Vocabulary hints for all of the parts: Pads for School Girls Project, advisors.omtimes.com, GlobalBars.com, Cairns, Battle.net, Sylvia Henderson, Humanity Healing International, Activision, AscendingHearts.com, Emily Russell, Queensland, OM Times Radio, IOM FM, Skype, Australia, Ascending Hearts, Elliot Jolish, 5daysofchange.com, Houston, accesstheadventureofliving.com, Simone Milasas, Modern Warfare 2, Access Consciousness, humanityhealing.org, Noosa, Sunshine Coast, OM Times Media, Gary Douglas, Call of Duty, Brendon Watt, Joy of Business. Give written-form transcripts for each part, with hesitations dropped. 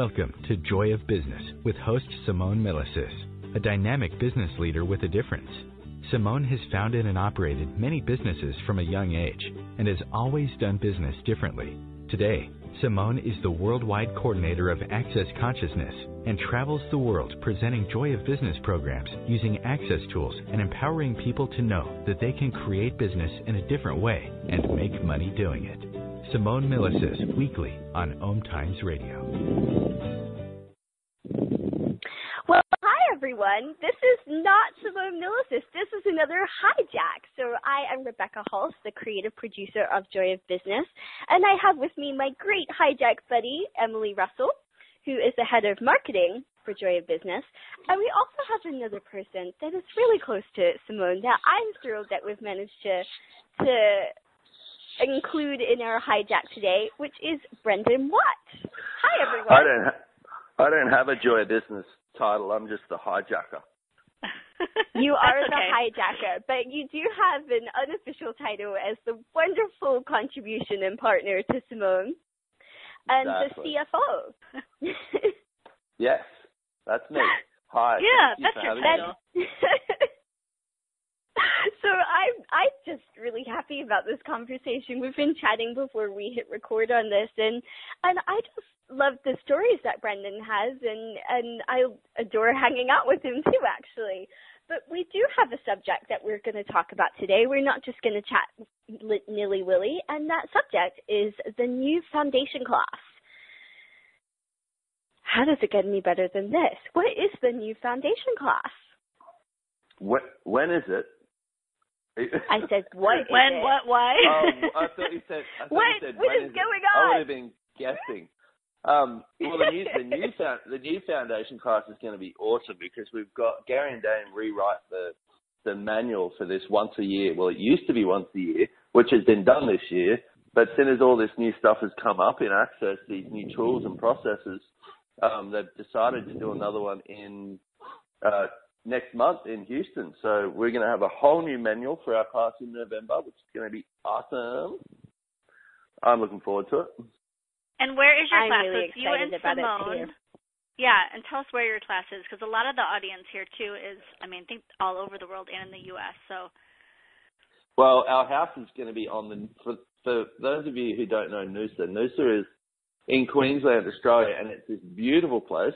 Welcome to Joy of Business with host Simone Milasas, a dynamic business leader with a difference. Simone has founded and operated many businesses from a young age and has always done business differently. Today, Simone is the worldwide coordinator of Access Consciousness and travels the world presenting Joy of Business programs using access tools and empowering people to know that they can create business in a different way and make money doing it. Simone Milasas, weekly on OM Times Radio. Well, hi, everyone. This is not Simone Milasas. This is another hijack. So I am Rebecca Hulse, the creative producer of Joy of Business, and I have with me my great hijack buddy, Emily Russell, who is the head of marketing for Joy of Business. And we also have another person that is really close to Simone that I'm thrilled that we've managed to include in our hijack today, which is Brendon Watt. Hi, everyone. I don't have a Joy of Business title. I'm just the hijacker. You are the hijacker, but you do have an unofficial title as the wonderful contribution and partner to Simone and the CFO. Yes, that's me. Hi. Yeah, that's your title. So I'm just really happy about this conversation. We've been chatting before we hit record on this, and I just love the stories that Brendon has, and I adore hanging out with him too, actually. But we do have a subject that we're going to talk about today. We're not just going to chat nilly-willy, and that subject is the new foundation class. How does it get any better than this? What is the new foundation class? When is it? I said, what? When? What? Why? I thought you said. What is going on? I would have been guessing. Well, the new foundation class is going to be awesome because we've got Gary and Dain rewrite the manual for this once a year. Well, it used to be once a year, which has been done this year. But as soon as all this new stuff has come up in Access, these new tools and processes, they've decided to do another one in. Next month in Houston. So we're going to have a whole new manual for our class in November, which is going to be awesome. I'm looking forward to it. And where is your class? Really it's you and Simone. Yeah, and tell us where your class is, because a lot of the audience here, too, is, I think all over the world and in the U.S. So, well, our house is going to be on the – for those of you who don't know Noosa, Noosa is in Queensland, Australia, and it's this beautiful place.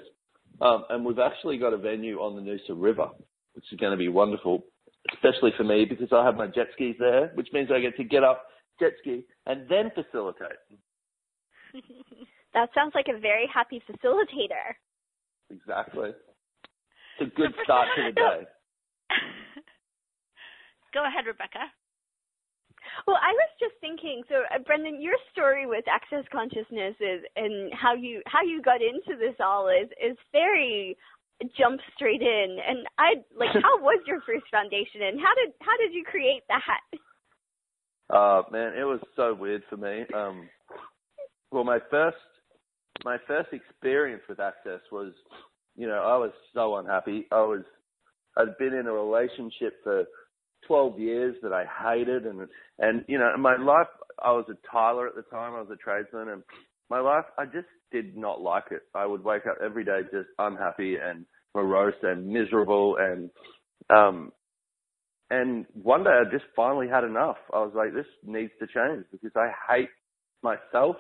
And we've actually got a venue on the Noosa River, which is going to be wonderful, especially for me because I have my jet skis there, which means I get to get up, jet ski, and then facilitate. That sounds like a very happy facilitator. Exactly. It's a good start to the day. Go ahead, Rebecca. Well, I was just thinking, so Brendon, your story with Access Consciousness and how you got into this all is very jump straight in. And how was your first foundation and how did you create that? Man, it was so weird for me. Well, my first experience with Access was, I was so unhappy. I'd been in a relationship for 12 years that I hated and my life, I was a tiler at the time, I was a tradesman, and my life, I just did not like it. I would wake up every day just unhappy and morose and miserable and one day I just finally had enough. I was like, this needs to change because I hate myself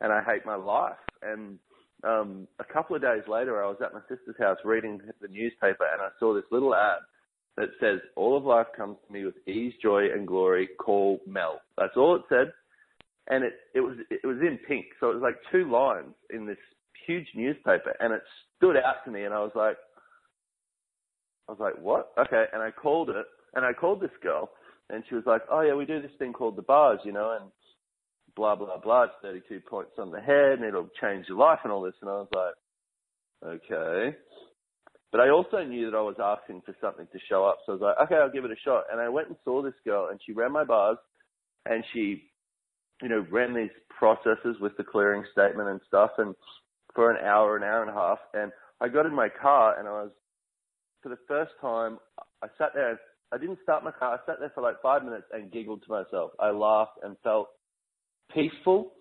and I hate my life. And a couple of days later I was at my sister's house reading the newspaper and I saw this little ad that says, all of life comes to me with ease, joy, and glory. Call Mel. That's all it said. And it was in pink. So it was like two lines in this huge newspaper. And it stood out to me. And I was like, what? Okay. And I called it. And I called this girl. And she was like, oh, yeah, we do this thing called the bars, and blah, blah, blah. It's 32 points on the head. And it'll change your life and all this. And I was like, okay. But I also knew that I was asking for something to show up. So I was like, okay, I'll give it a shot. And I went and saw this girl and she ran my bars and she, ran these processes with the clearing statement and stuff and for an hour and a half. And I got in my car and for the first time, I sat there. I didn't start my car. I sat there for like 5 minutes and giggled to myself. I laughed and felt peaceful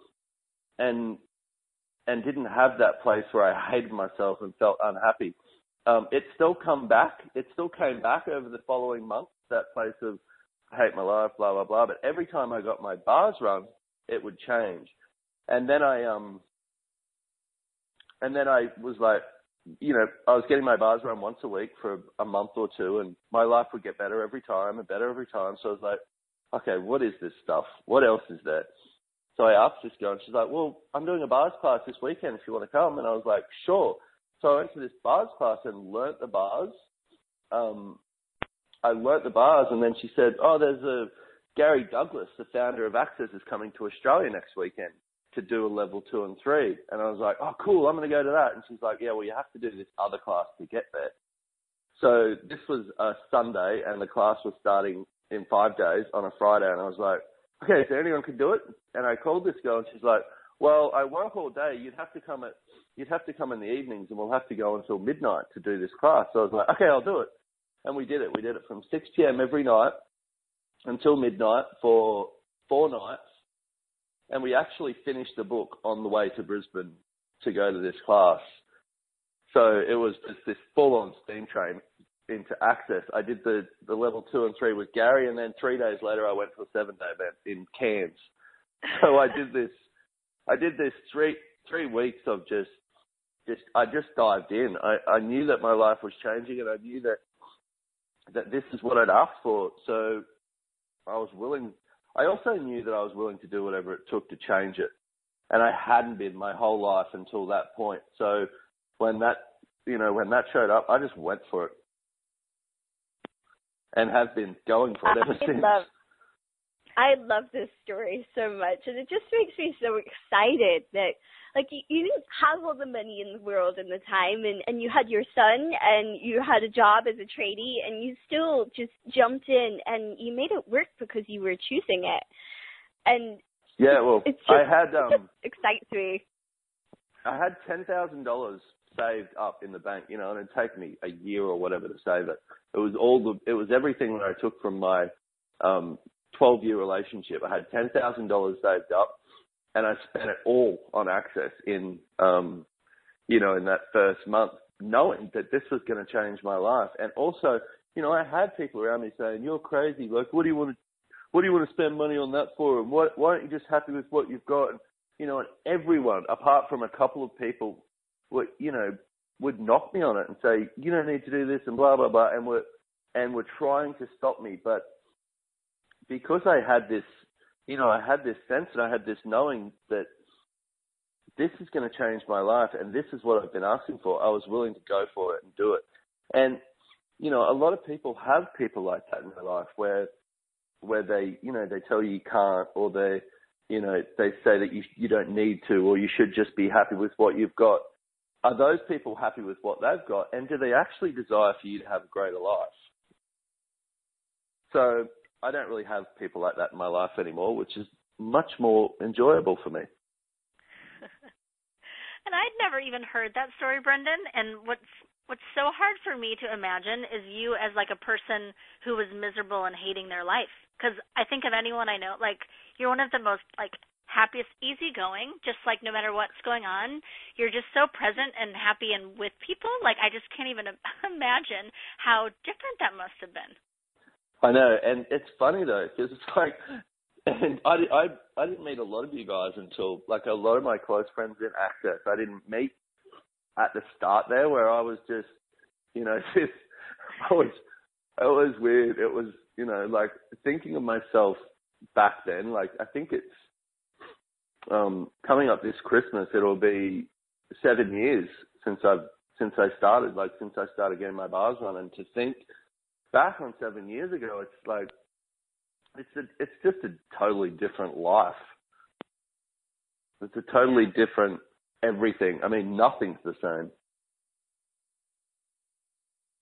and and didn't have that place where I hated myself and felt unhappy. It still come back. It still came back over the following months, that place of I hate my life, blah, blah, blah. But every time I got my bars run, it would change. And then I was like, you know, I was getting my bars run once a week for a month or two, and my life would get better every time and better every time. So I was like, okay, what is this stuff? What else is there? So I asked this girl, and she's like, well, I'm doing a bars class this weekend if you want to come. And I was like, sure. So I went to this bars class and learnt the bars. I learnt the bars, and then she said, oh, there's a Gary Douglas, the founder of Access, is coming to Australia next weekend to do a level 2 and 3. And I was like, oh, cool, I'm going to go to that. And she's like, yeah, well, you have to do this other class to get there. So this was a Sunday, and the class was starting in 5 days on a Friday. And I was like, okay, so anyone can do it? And I called this girl, and she's like, well, I work all day. You'd have to come in the evenings, and we'll have to go until midnight to do this class. So I was like, okay, I'll do it. And we did it. We did it from 6 p.m. every night until midnight for 4 nights. And we actually finished the book on the way to Brisbane to go to this class. So it was just this full-on steam train into Access. I did the level 2 and 3 with Gary, and then 3 days later I went to a 7-day event in Cairns. So I did this three weeks of just dived in. I knew that my life was changing, and I knew that this is what I'd asked for. So I was willing. I also knew that I was willing to do whatever it took to change it. And I hadn't been my whole life until that point. So when that showed up, I just went for it. And have been going for it ever since. I love this story so much. And it just makes me so excited that, like, you didn't have all the money in the world in the time, and you had your son, and you had a job as a trainee, and you still just jumped in, and you made it work because you were choosing it. And yeah, well, it excites me. I had $10,000 saved up in the bank, you know, and it'd take me a year or whatever to save it. It was everything that I took from my 12-year relationship. I had $10,000 saved up. And I spent it all on Access in that first month, knowing that this was going to change my life. And also, you know, I had people around me saying, "You're crazy. Like, what do you want to spend money on that for? And why aren't you just happy with what you've got?" And, you know, and everyone, apart from a couple of people, would knock me on it and say, "You don't need to do this," and blah blah blah, and were trying to stop me. But because I had this. You know, I had this sense and I had this knowing that this is going to change my life and this is what I've been asking for. I was willing to go for it and do it. And, you know, a lot of people have people like that in their life where they, you know, they tell you you can't, or they, you know, they say that you don't need to, or you should just be happy with what you've got. Are those people happy with what they've got? And do they actually desire for you to have a greater life? So I don't really have people like that in my life anymore, which is much more enjoyable for me. And I'd never even heard that story, Brendon. And what's so hard for me to imagine is you as like a person who was miserable and hating their life. Because I think of anyone I know, like, you're one of the most, like, happiest, easygoing, just like no matter what's going on, you're just so present and happy and with people. Like, I just can't even imagine how different that must have been. I know, and it's funny though, because it's like, and I didn't meet a lot of you guys until, like, a lot of my close friends in Access. I didn't meet at the start there, where I was just, you know, it was weird. It was, you know, like, thinking of myself back then. Like, I think it's coming up this Christmas. It'll be 7 years since I started getting my bars on, and to think. Back on 7 years ago, it's like, it's just a totally different life. It's a totally different everything. I mean, nothing's the same.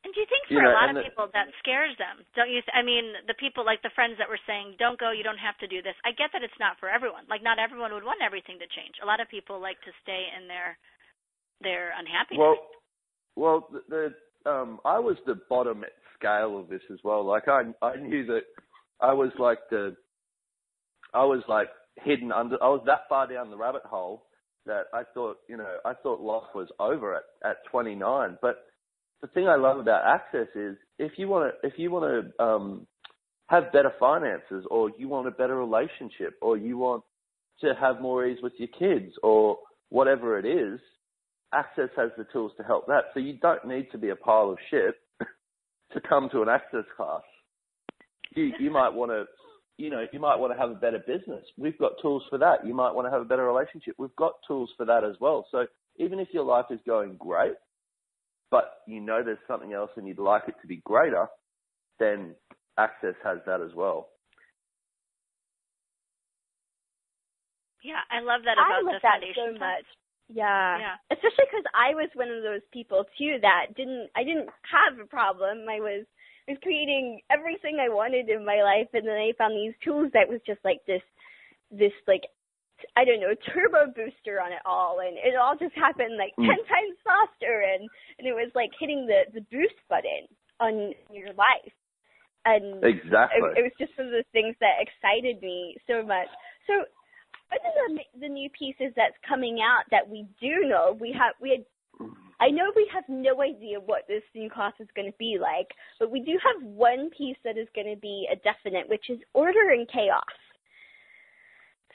And do you think for a lot of people that scares them? Don't you? I mean, the people, like the friends that were saying, "Don't go, you don't have to do this." I get that it's not for everyone. Like, not everyone would want everything to change. A lot of people like to stay in their unhappiness. Well, I was the bottom scale of this as well. Like, I knew that I was that far down the rabbit hole that I thought, you know, I thought life was over at 29. But the thing I love about Access is if you want to have better finances, or you want a better relationship, or you want to have more ease with your kids, or whatever it is, Access has the tools to help that. So you don't need to be a pile of shit to come to an Access class. You might want to, you know, you might want to have a better business. We've got tools for that. You might want to have a better relationship. We've got tools for that as well. So even if your life is going great, but you know there's something else and you'd like it to be greater, then Access has that as well. Yeah, I love that about the foundation. I love that so much. Yeah. Especially because I was one of those people too that I didn't have a problem. I was creating everything I wanted in my life, and then I found these tools that was just like this like, I don't know, turbo booster on it all, and it all just happened like 10 times faster, and it was like hitting the boost button on your life. And exactly, it was just one of the things that excited me so much. So what are the new pieces that's coming out that we do know? I know we have no idea what this new class is going to be like, but we do have one piece that is going to be a definite, which is order and chaos.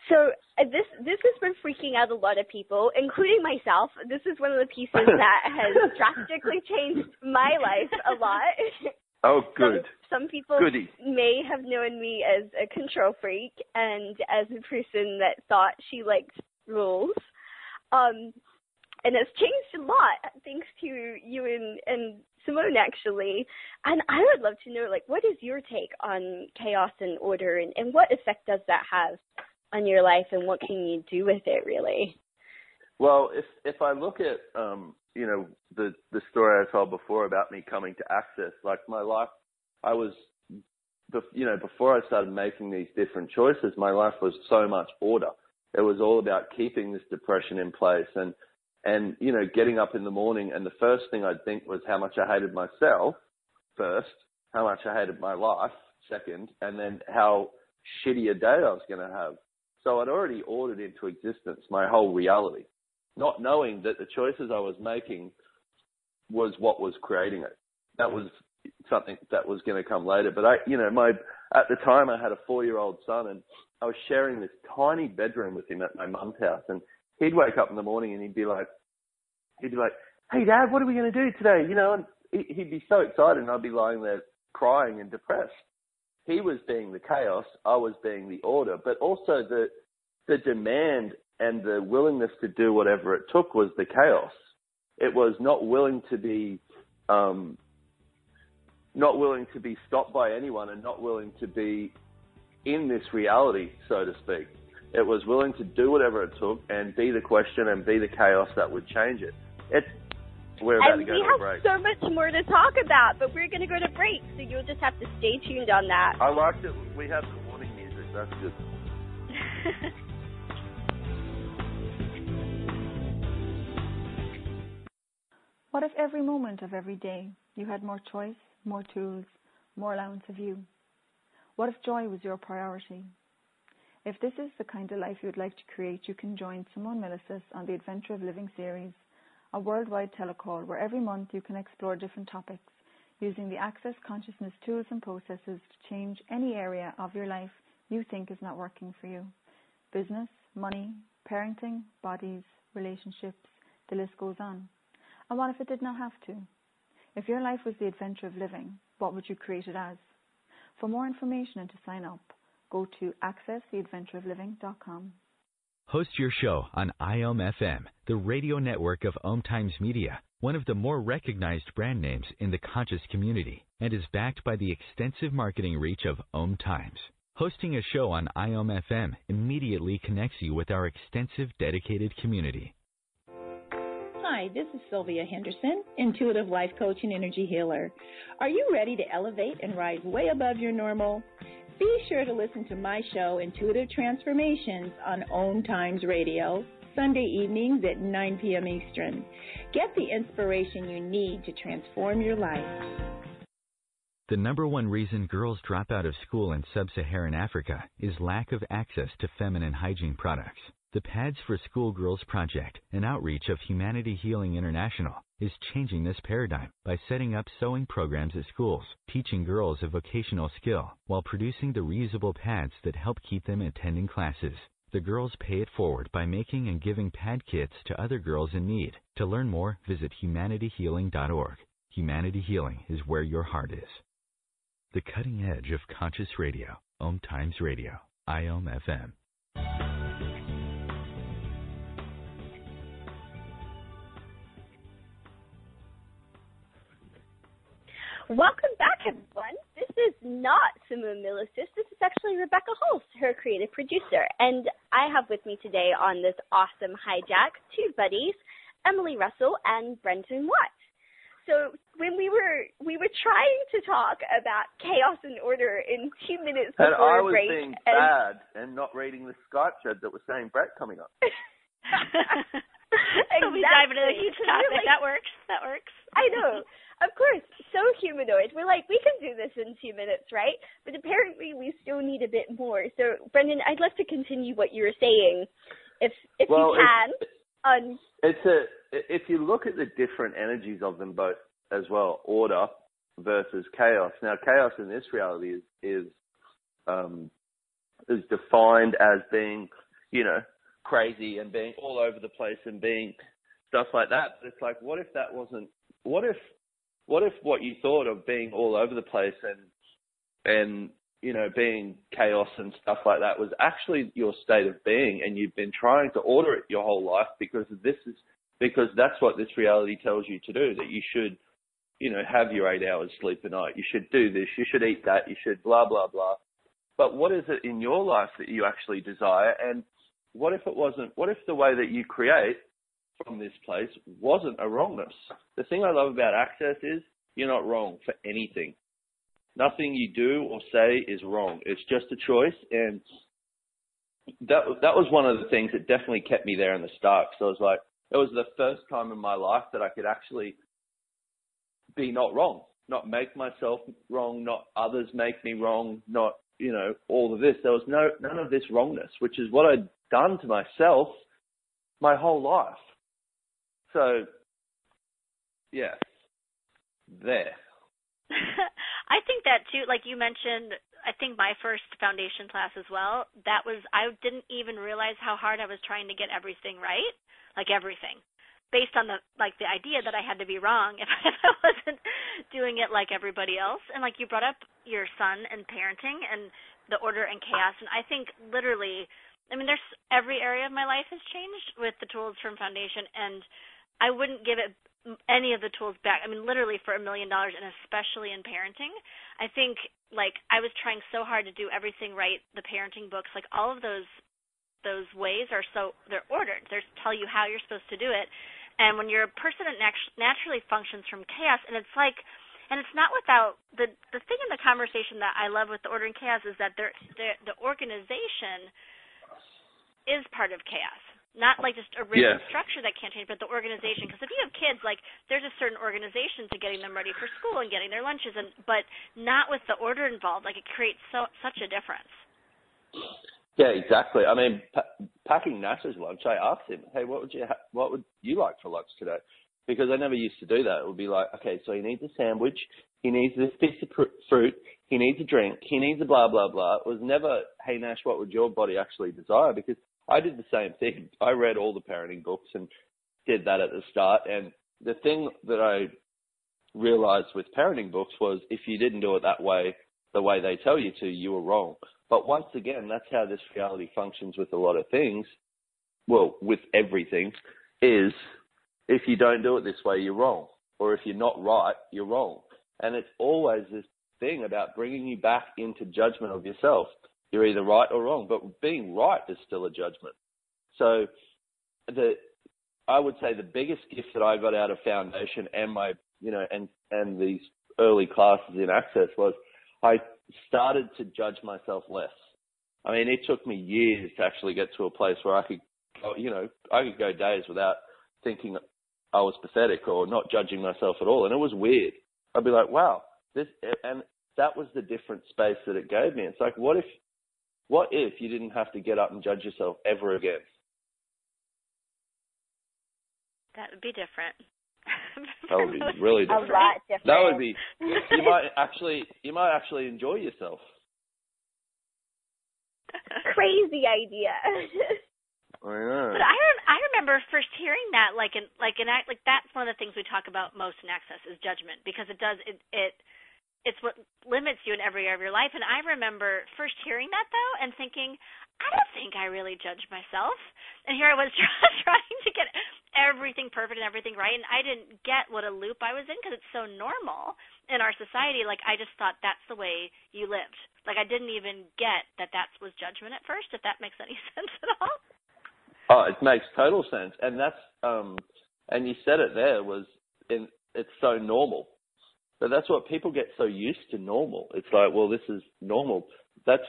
So this has been freaking out a lot of people, including myself. This is one of the pieces that has drastically changed my life a lot. Oh, good. Some people Goody. May have known me as a control freak and as a person that thought she liked rules. And it's changed a lot, thanks to you and Simone, actually. And I would love to know, like, what is your take on chaos and order, and what effect does that have on your life, and what can you do with it, really? Well, if I look at, you know, the story I told before about me coming to Access, like my life, I was, you know, before I started making these different choices, my life was so much order. It was all about keeping this depression in place and, you know, getting up in the morning, and the first thing I'd think was how much I hated myself first, how much I hated my life second, and then how shitty a day I was going to have. So I'd already ordered into existence my whole reality, not knowing that the choices I was making was what was creating it. That was something that was going to come later. But I, you know, at the time I had a 4-year-old son, and I was sharing this tiny bedroom with him at my mum's house, and he'd wake up in the morning and he'd be like, "Hey, Dad, what are we going to do today?" You know, and he'd be so excited, and I'd be lying there crying and depressed. He was being the chaos, I was being the order, but also the demand and the willingness to do whatever it took was the chaos. It was not willing to be stopped by anyone, and not willing to be in this reality, so to speak. It was willing to do whatever it took and be the question and be the chaos that would change it. We're about to go to a break. We have so much more to talk about, but we're going to go to break, so you'll just have to stay tuned on that. I liked it. We have the warning music. That's good. What if every moment of every day you had more choice, more tools, more allowance of you? What if joy was your priority? If this is the kind of life you would like to create, you can join Simone Milasas on the Adventure of Living series, a worldwide telecall where every month you can explore different topics using the Access Consciousness tools and processes to change any area of your life you think is not working for you. Business, money, parenting, bodies, relationships, the list goes on. And what if it did not have to? If your life was the adventure of living, what would you create it as? For more information and to sign up, go to accesstheadventureofliving.com. Host your show on IOM FM, the radio network of OM Times Media, one of the more recognized brand names in the conscious community, and is backed by the extensive marketing reach of OM Times. Hosting a show on IOM FM immediately connects you with our extensive, dedicated community. Hi, this is Sylvia Henderson, intuitive life coach and energy healer. Are you ready to elevate and rise way above your normal? Be sure to listen to my show, Intuitive Transformations, on OM Times Radio, Sunday evenings at 9 p.m. Eastern. Get the inspiration you need to transform your life. The number one reason girls drop out of school in sub-Saharan Africa is lack of access to feminine hygiene products. The Pads for School Girls Project, an outreach of Humanity Healing International, is changing this paradigm by setting up sewing programs at schools, teaching girls a vocational skill, while producing the reusable pads that help keep them attending classes. The girls pay it forward by making and giving pad kits to other girls in need. To learn more, visit humanityhealing.org. Humanity Healing is where your heart is. The cutting edge of conscious radio. OM Times Radio. IOM FM. Welcome back, everyone. This is not Simone Milasas. This is actually Rebecca Hulse, her creative producer. And I have with me today on this awesome hijack two buddies, Emily Russell and Brendon Watt. So when we were trying to talk about chaos and order in 2 minutes before break. And I was break, being bad and not reading the Skype chat that was saying Brett coming up. Exactly. We dive into a huge topic. Like, that works. I know. Of course. So humanoid. We're like, we can do this in 2 minutes, right? But apparently we still need a bit more. So, Brendon, I'd love to continue what you were saying, if you can. If you look at the different energies of them both as well, order versus chaos. Now, chaos in this reality is defined as being, crazy and being all over the place and being stuff like that. It's like, what if that wasn't? What if what you thought of being all over the place and being chaos and stuff like that was actually your state of being, and you've been trying to order it your whole life because that's what this reality tells you to do, that you should, have your 8 hours sleep a night, you should do this, you should eat that, you should blah blah blah. But what is it in your life that you actually desire? And what if it wasn't? What if the way that you create from this place wasn't a wrongness? The thing I love about Access is you're not wrong for anything. Nothing you do or say is wrong. It's just a choice, and that was one of the things that definitely kept me there in the start. So I was like, it was the first time in my life that I could actually be not wrong, not make myself wrong, not others make me wrong, not all of this. There was none of this wrongness, which is what I'd done to myself my whole life. So, yeah, there. I think that too, like you mentioned, I think my first foundation class as well, I didn't even realize how hard I was trying to get everything right, like everything, based on the idea that I had to be wrong if I wasn't doing it like everybody else. And like you brought up your son and parenting and the order and chaos. And I think literally, there's every area of my life has changed with the tools from foundation, and I wouldn't give it any of the tools back. Literally for $1 million, and especially in parenting. I think I was trying so hard to do everything right. The parenting books, all of those ways they're ordered. They tell you how you're supposed to do it. And when you're a person that naturally functions from chaos, and it's like, and it's not without the thing in the conversation that I love with the order and chaos is that the organization is part of chaos, not like just a rigid structure that can't change, but the organization. Because if you have kids, there's a certain organization to getting them ready for school and getting their lunches, but not with the order involved. It creates such a difference. Yeah, exactly. Packing Nash's lunch, I asked him, hey, what would you like for lunch today? Because I never used to do that. It would be like, okay, so he needs a sandwich, he needs this piece of fruit, he needs a drink, he needs a blah, blah, blah. It was never, hey, Nash, what would your body actually desire? Because I did the same thing. I read all the parenting books and did that at the start. And the thing that I realized with parenting books was if you didn't do it that way, the way they tell you to, you were wrong. But once again, that's how this reality functions with a lot of things. Well, with everything is if you don't do it this way, you're wrong. Or if you're not right, you're wrong. And it's always this thing about bringing you back into judgment of yourself. You're either right or wrong, but being right is still a judgment. So I would say the biggest gift that I got out of foundation and my, and these early classes in Access was I started to judge myself less. It took me years to actually get to a place where I could go days without thinking I was pathetic or not judging myself at all. And it was weird. I'd be like, wow, that was the different space that it gave me. It's like, what if you didn't have to get up and judge yourself ever again? That would be different. That would be really different. A lot different. That would be. You might actually enjoy yourself. Crazy idea. I know. But I remember first hearing that like that's one of the things we talk about most in Access is judgment, because it's what limits you in every area of your life. And I remember first hearing that, though, and thinking, I don't think I really judge myself. And here I was trying to get everything perfect and everything right, and I didn't get what a loop I was in, because it's so normal in our society. Like, I just thought that's the way you lived. Like, I didn't even get that was judgment at first, if that makes any sense at all. Oh, it makes total sense. And that's and you said it there, it's so normal. But that's what people get so used to, normal. It's like, well, this is normal. That's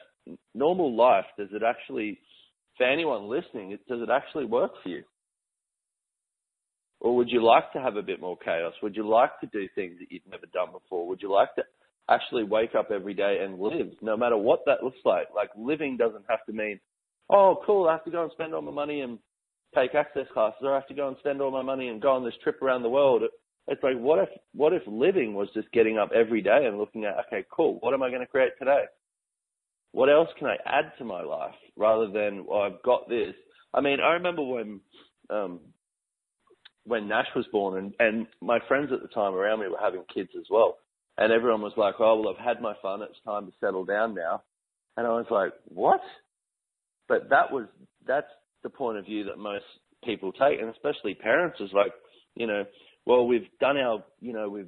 normal life. Does it actually, for anyone listening, does it actually work for you? Or would you like to have a bit more chaos? Would you like to do things that you've never done before? Would you like to actually wake up every day and live, no matter what that looks like? Like, living doesn't have to mean, oh, cool, I have to go and spend all my money and take access classes, or I have to go and spend all my money and go on this trip around the world. It's like, what if living was just getting up every day and looking at, okay, cool, what am I going to create today? What else can I add to my life, rather than, well, I've got this. I mean, I remember when Nash was born, and my friends at the time around me were having kids as well. And everyone was like, oh, well, I've had my fun. It's time to settle down now. And I was like, what? But that's the point of view that most people take. And especially parents is like, you know, well, we've done our, you know, we've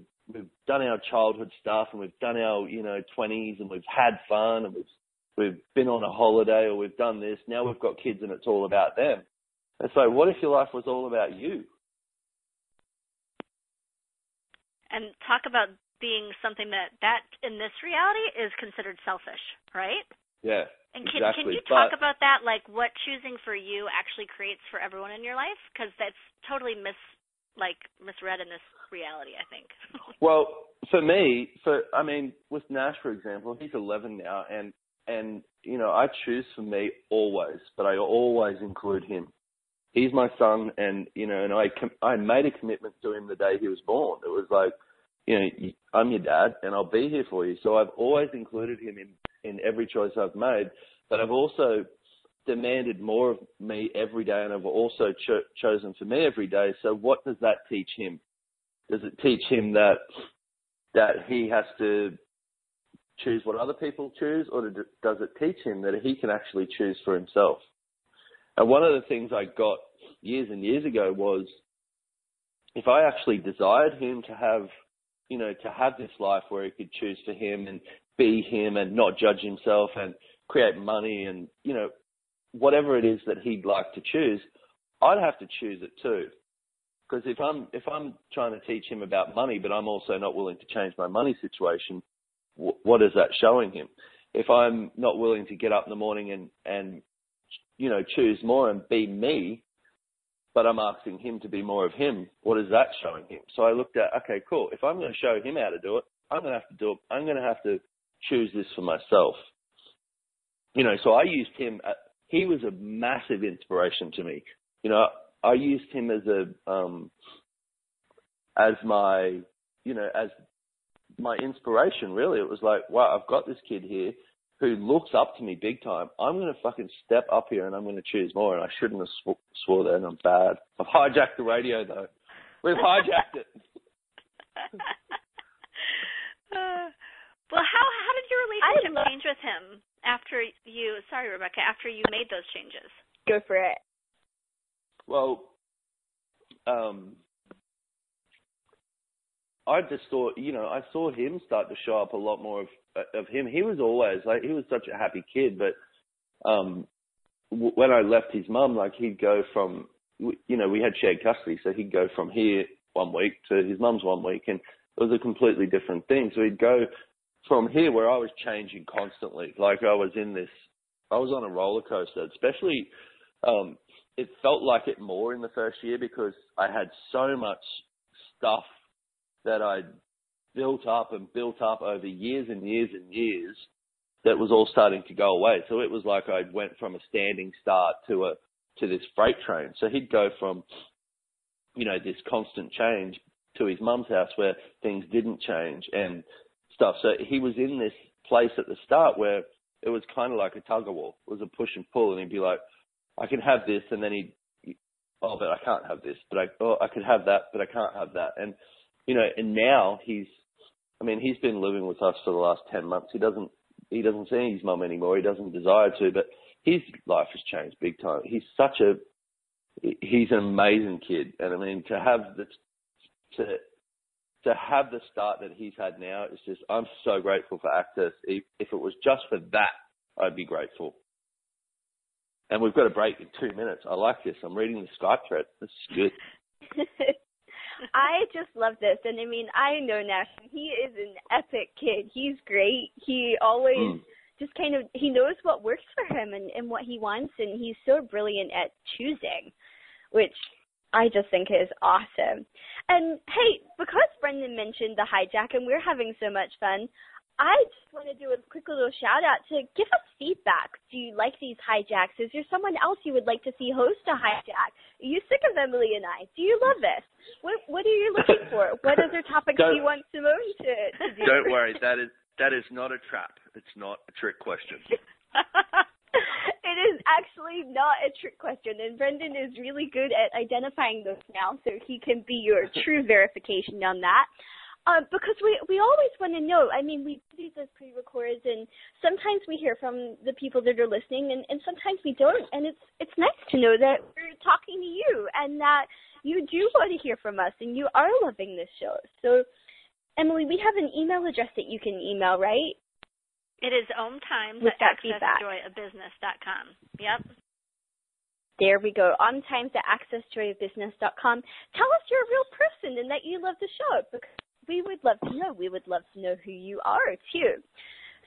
done our childhood stuff, and we've done our, you know, 20s, and we've had fun, and we've been on a holiday, or we've done this. Now we've got kids, and it's all about them. And so, what if your life was all about you? And talk about being something that in this reality is considered selfish, right? Yeah. And can you talk about that? Like, what choosing for you actually creates for everyone in your life? Because that's totally misread in this reality, I think. Well, for me, I mean, with Nash, for example, he's 11 now, and you know, I choose for me always, but I always include him. He's my son, and you know, and I made a commitment to him the day he was born. It was like, you know, I'm your dad, and I'll be here for you. So I've always included him in every choice I've made, but I've also demanded more of me every day, and I've also chosen for me every day. So what does that teach him? Does it teach him that he has to choose what other people choose, or does it teach him that he can actually choose for himself? And one of the things I got years and years ago was, if I actually desired him to have, you know, to have this life where he could choose for him and be him and not judge himself and create money and, you know, whatever it is that he'd like to choose, I'd have to choose it too. Because if I'm trying to teach him about money, but I'm also not willing to change my money situation, what is that showing him? If I'm not willing to get up in the morning and you know, choose more and be me, but I'm asking him to be more of him, what is that showing him? So I looked at, okay, cool. If I'm going to show him how to do it, I'm going to have to choose this for myself. You know, so I used him he was a massive inspiration to me. You know, I used him as my inspiration, really. It was like, wow, I've got this kid here who looks up to me big time. I'm going to fucking step up here and I'm going to choose more. And I shouldn't have swore that, and I'm bad. I've hijacked the radio, though. We've hijacked it. Well, how did your relationship change with him? After you made those changes? Go for it. Well, I just saw, you know, I saw him start to show up a lot more of him. He was always, like, he was such a happy kid, but when I left his mum, like, he'd go from, you know, we had shared custody, so he'd go from here 1 week to his mum's 1 week, and it was a completely different thing. So he'd go from here where I was changing constantly, like I was on a roller coaster, especially it felt like it more in the first year, because I had so much stuff that I built up over years and years and years that was all starting to go away. So it was like I went from a standing start to this freight train. So he'd go from you know, this constant change, to his mum's house where things didn't change and stuff. So he was in this place at the start where it was kind of like a tug of war. It was a push and pull, and he'd be like, I can have this, and then he'd, oh, but I can't have this, but I could have that, but I can't have that. And, you know, and now he's, I mean, he's been living with us for the last 10 months. He doesn't see his mum anymore. He doesn't desire to, but his life has changed big time. He's an amazing kid. And I mean, to have the start that he's had now, it's just, I'm so grateful for Access. If it was just for that, I'd be grateful. And we've got a break in 2 minutes. I like this. I'm reading the Skype thread. This is good. I just love this. And I mean, I know Nash, he is an epic kid. He's great. He always just kind of, he knows what works for him and what he wants. And he's so brilliant at choosing, which I just think is awesome. And hey, because Brendon mentioned the hijack and we're having so much fun, I just want to do a quick little shout out to give us feedback. Do you like these hijacks? Is there someone else you would like to see host a hijack? Are you sick of Emily and I? Do you love this? What are you looking for? What other topics do you want Simone to do? Don't worry, that is not a trap. It's not a trick question. It is actually not a trick question, and Brendon is really good at identifying those now, so he can be your true verification on that. Because we always want to know. I mean, we do those pre-records, and sometimes we hear from the people that are listening, and sometimes we don't. And it's nice to know that we're talking to you and that you do want to hear from us and you are loving this show. So, Emily, we have an email address that you can email, right? It is omtimes@accessjoyofbusiness.com. Yep. There we go. omtimes@accessjoyofbusiness.com. Tell us you're a real person and that you love the show, because we would love to know. We would love to know who you are, too.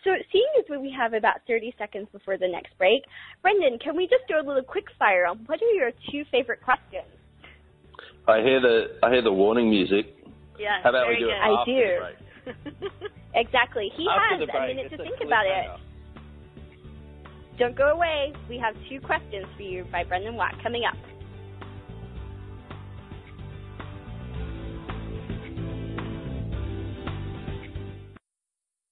So seeing as we have about 30 seconds before the next break, Brendon, can we just do a little quick fire on what are your two favorite questions? I hear the warning music. Yeah, how about we do it after the break? Exactly. He after has a minute to think about it. Don't go away. We have two questions for you by Brendon Watt coming up.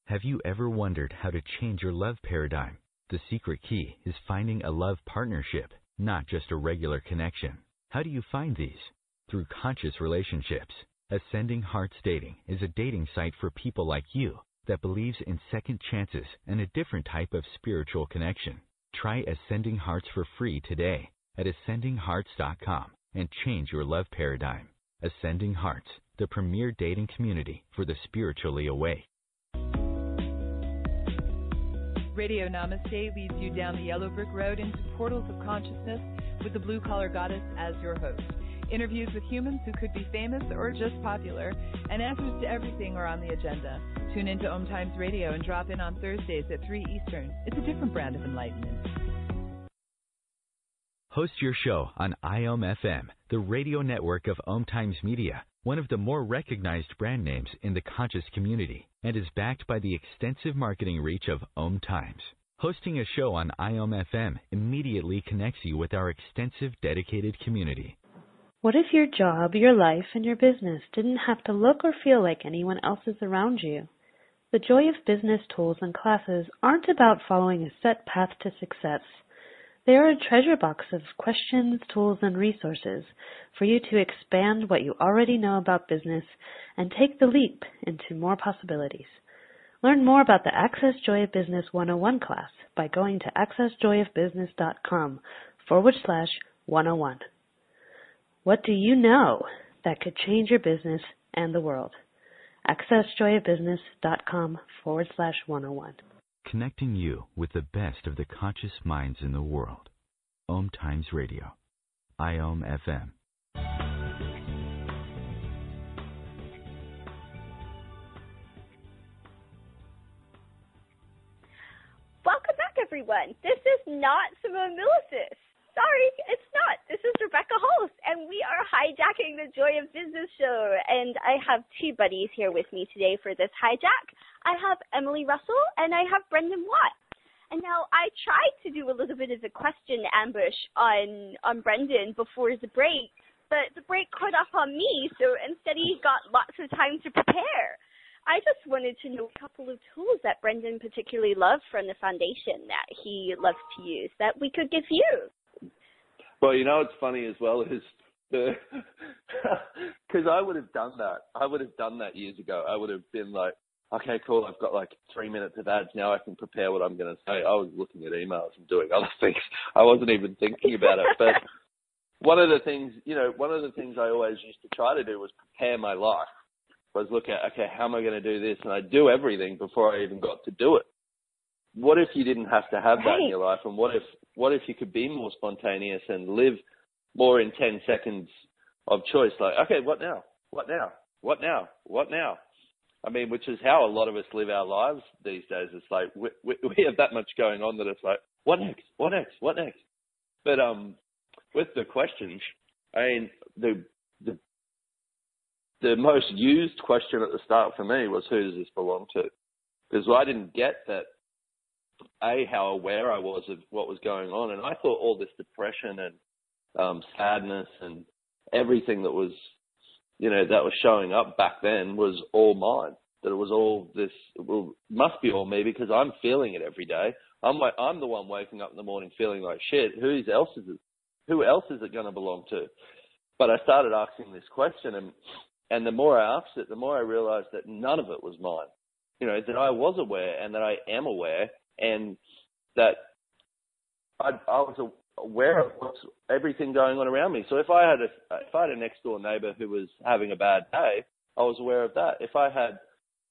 Have you ever wondered how to change your love paradigm? The secret key is finding a love partnership, not just a regular connection. How do you find these? Through conscious relationships. Ascending Hearts Dating is a dating site for people like you that believes in second chances and a different type of spiritual connection. Try Ascending Hearts for free today at ascendinghearts.com and change your love paradigm. Ascending Hearts, the premier dating community for the spiritually awake. Radio Namaste leads you down the yellow brick road into portals of consciousness with the blue-collar goddess as your host. Interviews with humans who could be famous or just popular, and answers to everything are on the agenda. Tune into OM Times Radio and drop in on Thursdays at 3 Eastern. It's a different brand of enlightenment. Host your show on IOM FM, the radio network of OM Times Media, one of the more recognized brand names in the conscious community, and is backed by the extensive marketing reach of OM Times. Hosting a show on IOM FM immediately connects you with our extensive, dedicated community. What if your job, your life, and your business didn't have to look or feel like anyone else's around you? The Joy of Business tools and classes aren't about following a set path to success. They are a treasure box of questions, tools, and resources for you to expand what you already know about business and take the leap into more possibilities. Learn more about the Access Joy of Business 101 class by going to accessjoyofbusiness.com/101. What do you know that could change your business and the world? accessjoyofbusiness.com/101. Connecting you with the best of the conscious minds in the world. OM Times Radio. IOM FM. Welcome back, everyone. This is not Simone Milasas. Sorry, it's not. This is Rebecca Hulse, and we are hijacking the Joy of Business show. And I have two buddies here with me today for this hijack. I have Emily Russell, and I have Brendon Watt. And now I tried to do a little bit of a question ambush on Brendon before the break, but the break caught up on me, so instead he got lots of time to prepare. I just wanted to know a couple of tools that Brendon particularly loved from the foundation that he loves to use that we could give you. Well, you know, it's funny as well is because I would have done that. I would have done that years ago. I would have been like, okay, cool, I've got like 3 minutes of ads. Now I can prepare what I'm going to say. I was looking at emails and doing other things. I wasn't even thinking about it. But one of the things I always used to try to do was prepare my life. Was look at, okay, how am I going to do this? And I do everything before I even got to do it. What if you didn't have to have that in your life? And what if you could be more spontaneous and live more in 10 seconds of choice? Like, okay, what now? What now? What now? What now? I mean, which is how a lot of us live our lives these days. It's like we have that much going on that it's like, what next? What next? What next? But with the questions, I mean, the most used question at the start for me was, who does this belong to? Because I didn't get that, A, how aware I was of what was going on. And I thought all this depression and sadness and everything that was, you know, that was showing up back then was all mine, that it was all this, well, must be all me because I'm feeling it every day. I'm the one waking up in the morning feeling like shit. Who else is it going to belong to? But I started asking this question and the more I asked it, the more I realized that none of it was mine, you know, that I was aware and that I am aware and that I was aware of everything going on around me. So if I had a next door neighbor who was having a bad day, I was aware of that. If I had,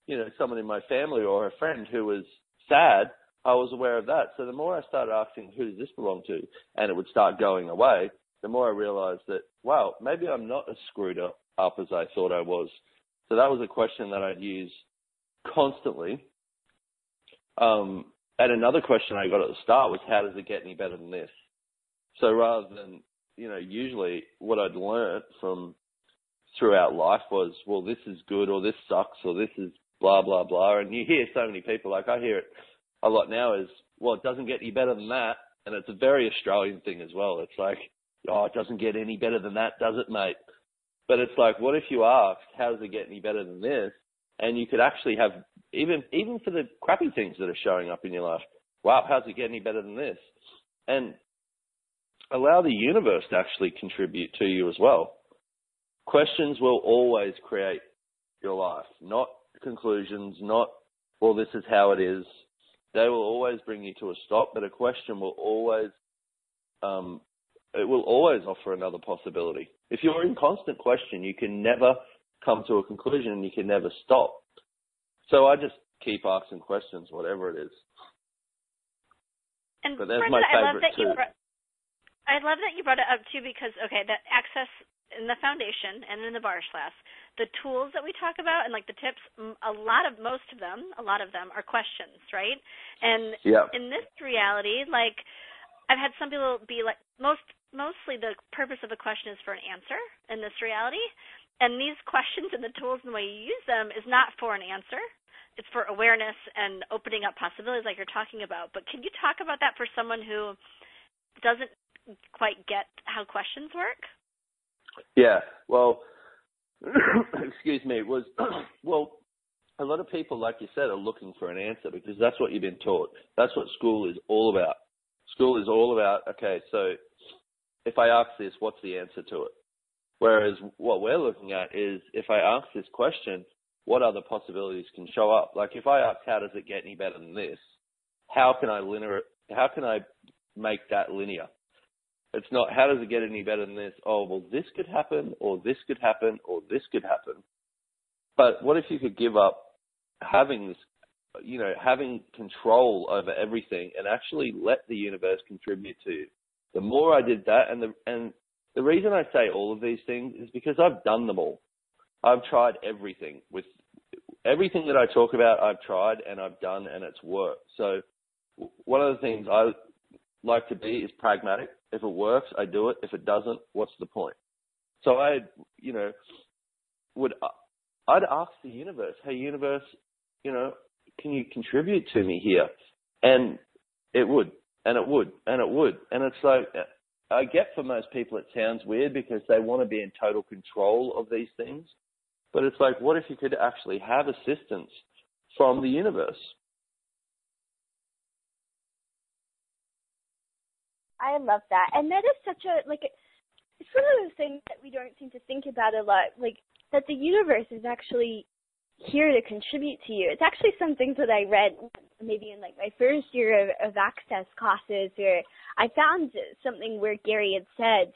you know, someone in my family or a friend who was sad, I was aware of that. So the more I started asking, who does this belong to? And it would start going away. The more I realized that, wow, maybe I'm not as screwed up as I thought I was. So that was a question that I'd use constantly. And another question I got at the start was, how does it get any better than this? So rather than, you know, usually what I'd learned from throughout life was, well, this is good or this sucks or this is blah, blah, blah. And you hear so many people, like I hear it a lot now is, well, it doesn't get any better than that. And it's a very Australian thing as well. It's like, oh, it doesn't get any better than that, does it, mate? But it's like, what if you asked, how does it get any better than this? And you could actually have, even for the crappy things that are showing up in your life, wow, how does it get any better than this? And allow the universe to actually contribute to you as well. Questions will always create your life, not conclusions, not, well, this is how it is. They will always bring you to a stop, but a question will always it will always offer another possibility. If you're in constant question, you can never come to a conclusion and you can never stop. So I just keep asking questions, whatever it is. And but that's my favorite too. I love that you brought it up too because, okay, the access in the foundation and in the bars class, the tools that we talk about and like the tips, a lot of them are questions, right? And in this reality, like I've had some people be like, mostly the purpose of a question is for an answer in this reality. And these questions and the tools and the way you use them is not for an answer. It's for awareness and opening up possibilities like you're talking about. But can you talk about that for someone who doesn't quite get how questions work? Yeah. Well, excuse me. Well, a lot of people, like you said, are looking for an answer because that's what you've been taught. That's what school is all about. School is all about, okay, so if I ask this, what's the answer to it? Whereas what we're looking at is, if I ask this question, what other possibilities can show up? Like if I ask, how does it get any better than this? How can I make that linear? It's not, how does it get any better than this? Oh, well, this could happen, or this could happen, or this could happen. But what if you could give up having this, you know, having control over everything and actually let the universe contribute to you? The more I did that, and the reason I say all of these things is because I've done them all. I've tried everything. With everything that I talk about, I've tried and I've done and it's worked. So one of the things I like to be is pragmatic. If it works, I do it. If it doesn't, what's the point? So I'd ask the universe, hey, universe, you know, can you contribute to me here? And it would, and it would, and it would. And it's like, I get for most people it sounds weird because they want to be in total control of these things. But it's like, what if you could actually have assistance from the universe? I love that. And that is such a, like, it's one of those things that we don't seem to think about a lot, like that the universe is actually here to contribute to you. It's actually some things that I read maybe in like my first year of Access classes, where I found something where Gary had said,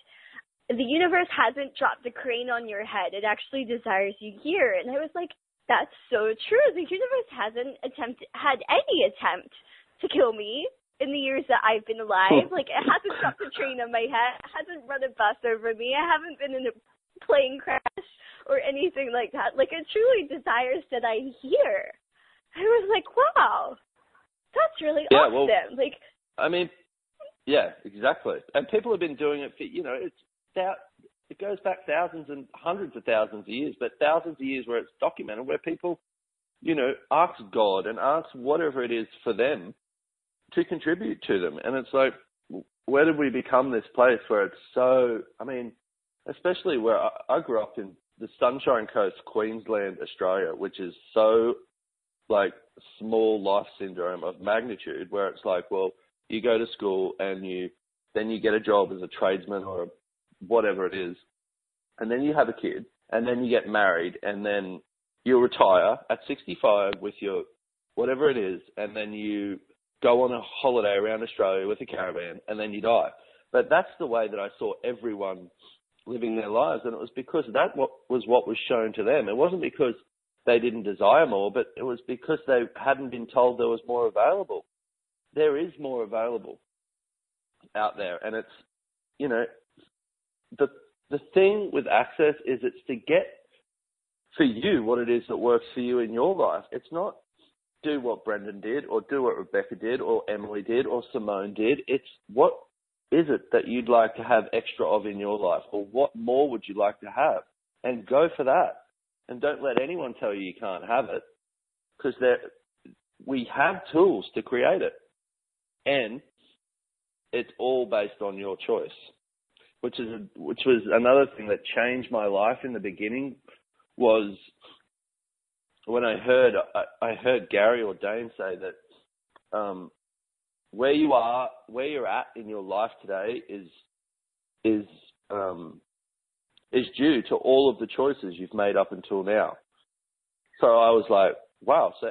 the universe hasn't dropped a crane on your head. It actually desires you here. And I was like, that's so true. The universe hasn't had any attempt to kill me in the years that I've been alive. Like, it hasn't dropped a train on my head. It hasn't run a bus over me. I haven't been in a plane crash or anything like that. Like, it truly desires that I'm here. I was like, wow, that's really awesome. Well, like, I mean, yeah, exactly. And people have been doing it for, you know, it goes back thousands and hundreds of thousands of years, but thousands of years where it's documented, where people, you know, ask God and ask whatever it is for them to contribute to them. And it's like, where did we become this place where it's so, I mean, especially where I grew up in the Sunshine Coast, Queensland, Australia, which is so like small life syndrome of magnitude, where it's like, well, you go to school and then you get a job as a tradesman or a whatever it is, and then you have a kid, and then you get married, and then you retire at 65 with your whatever it is, and then you go on a holiday around Australia with a caravan, and then you die. But that's the way that I saw everyone living their lives, and it was because that was what was shown to them. It wasn't because they didn't desire more, but it was because they hadn't been told there was more available. There is more available out there, and it's, you know, the thing with Access is it's to get for you what it is that works for you in your life. It's not do what Brendon did or do what Rebecca did or Emily did or Simone did. It's what is it that you'd like to have extra of in your life, or what more would you like to have, and go for that. And don't let anyone tell you you can't have it, because we have tools to create it, and it's all based on your choice. Which was another thing that changed my life in the beginning, was when I heard Gary or Dain say that where you're at in your life today is due to all of the choices you've made up until now. So I was like, wow! So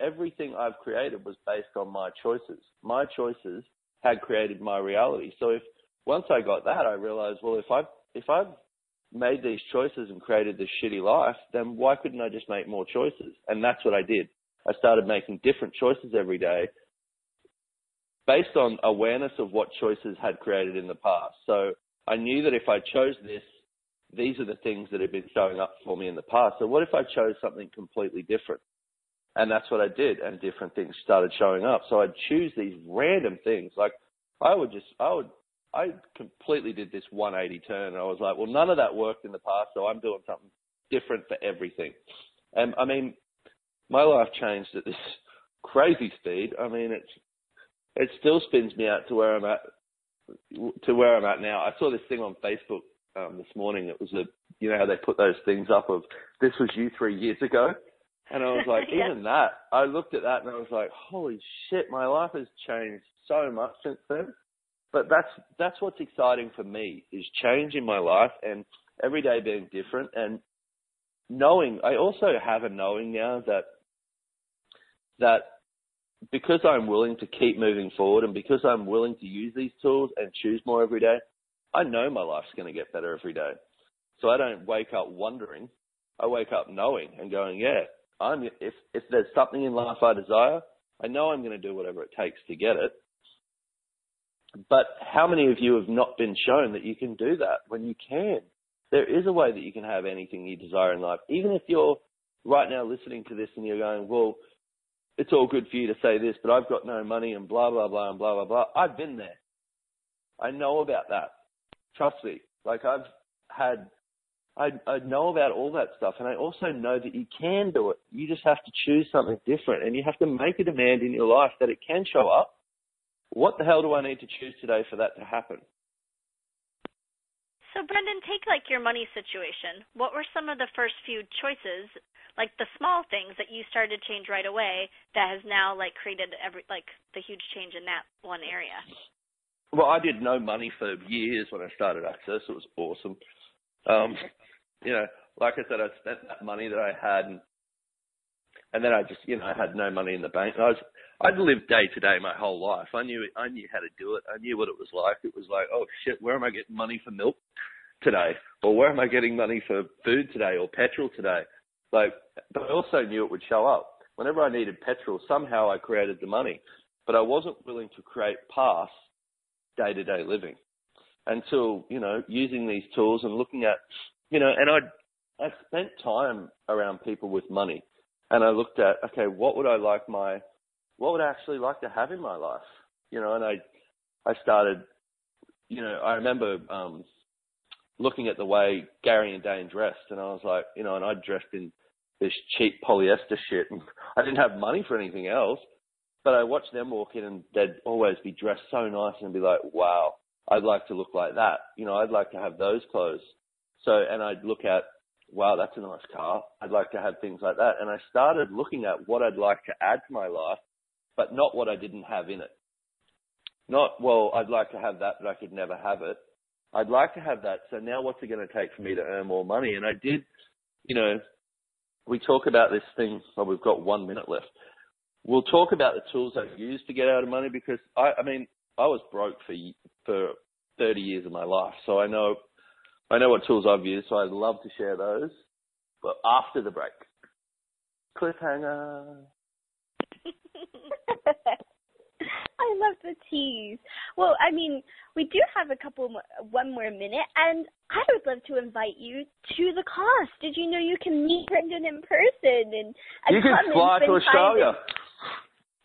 everything I've created was based on my choices. My choices had created my reality. So Once I got that, I realized, well, if I've made these choices and created this shitty life, then why couldn't I just make more choices? And that's what I did. I started making different choices every day based on awareness of what choices had created in the past. So I knew that if I chose this, these are the things that had been showing up for me in the past. So what if I chose something completely different? And that's what I did, and different things started showing up. So I'd choose these random things. Like I completely did this 180 turn, and I was like, well, none of that worked in the past, so I'm doing something different for everything. And I mean, my life changed at this crazy speed. I mean, it still spins me out to where I'm at now. I saw this thing on Facebook this morning. It was you know how they put those things up of, this was you 3 years ago. And I was like, yeah. Even that, I looked at that and I was like, holy shit, my life has changed so much since then. But that's what's exciting for me, is change in my life and every day being different, and knowing. I also have a knowing now that because I'm willing to keep moving forward, and because I'm willing to use these tools and choose more every day, I know my life's going to get better every day. So I don't wake up wondering. I wake up knowing and going, yeah, if there's something in life I desire, I know I'm going to do whatever it takes to get it. But how many of you have not been shown that you can do that when you can? There is a way that you can have anything you desire in life. Even if you're right now listening to this and you're going, well, it's all good for you to say this, but I've got no money and blah, blah, blah, and blah, blah, blah. I've been there. I know about that. Trust me. Like I know about all that stuff. And I also know that you can do it. You just have to choose something different, and you have to make a demand in your life that it can show up. What the hell do I need to choose today for that to happen? So, Brendon, take like your money situation. What were some of the first few choices, like the small things that you started to change right away that has now like created the huge change in that one area? Well, I did no money for years when I started Access. It was awesome. You know, like I said, I spent that money that I had, and then I just, you know, I had no money in the bank. I'd lived day to day my whole life. I knew how to do it. I knew what it was like. It was like, oh shit, where am I getting money for milk today? Or where am I getting money for food today or petrol today? Like, but I also knew it would show up. Whenever I needed petrol, somehow I created the money, but I wasn't willing to create past day-to-day living until, you know, using these tools and looking at, you know, and I spent time around people with money, and I looked at, okay, what would I actually like to have in my life? You know, and I started, you know, I remember looking at the way Gary and Dain dressed, and I was like, you know, and I dressed in this cheap polyester shit, and I didn't have money for anything else, but I watched them walk in, and they'd always be dressed so nice and be like, wow, I'd like to look like that. You know, I'd like to have those clothes. So, and I'd look at, wow, that's a nice car. I'd like to have things like that. And I started looking at what I'd like to add to my life, but not what I didn't have in it. Not, well, I'd like to have that, but I could never have it. I'd like to have that, so now what's it going to take for me to earn more money? And I did, you know, we talk about this thing, well, we've got 1 minute left. We'll talk about the tools I've used to get out of money, because, I mean, I was broke for 30 years of my life, so I know what tools I've used, so I'd love to share those. But after the break. Cliffhanger. I love the tease. Well, I mean, we do have one more minute, and I would love to invite you to the course. Did you know you can meet Brendon in person? And you can fly to Australia.